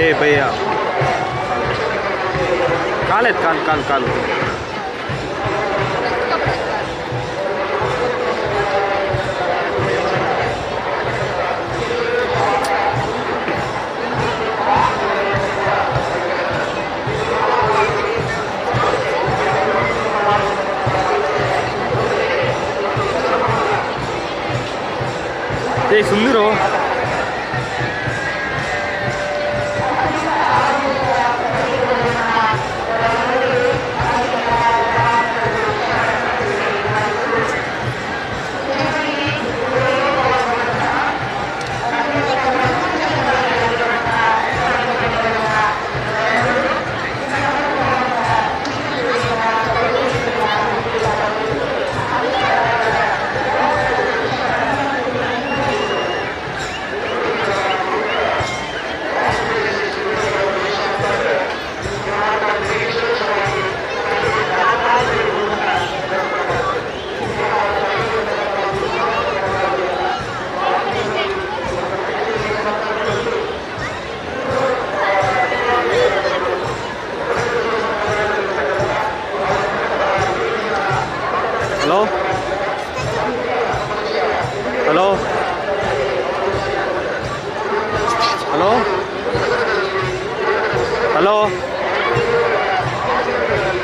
Eh भैया काले कान सुंदर हो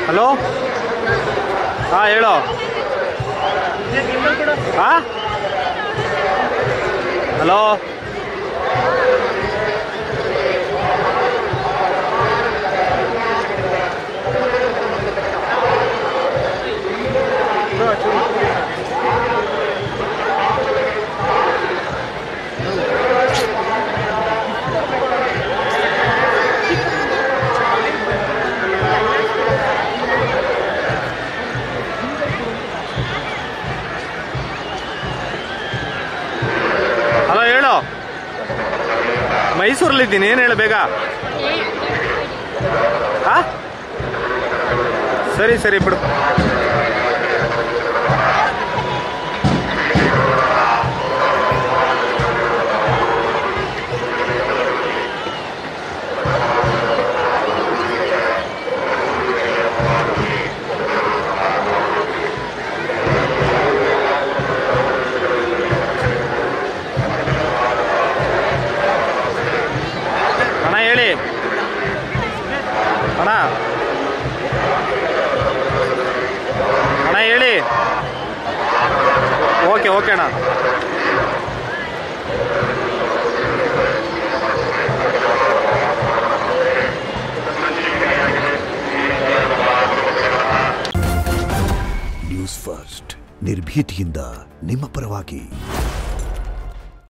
ಹಲೋ ಹಾ ಹೇಳೋ ಹಾ ಹಲೋ ಮೈಸೂರಲ್ಲಿದ್ದೀನಿ ಏನು ಹೇಳಬೇಗ ಹಾ ಸರಿ ಸರಿ ಬಿಡು ಓಕೆ ಅಣ್ಣ ನ್ಯೂಸ್ ಫಸ್ಟ್ ನಿರ್ಭೀತಿಯಿಂದ ನಿಮ್ಮ ಪರವಾಗಿ.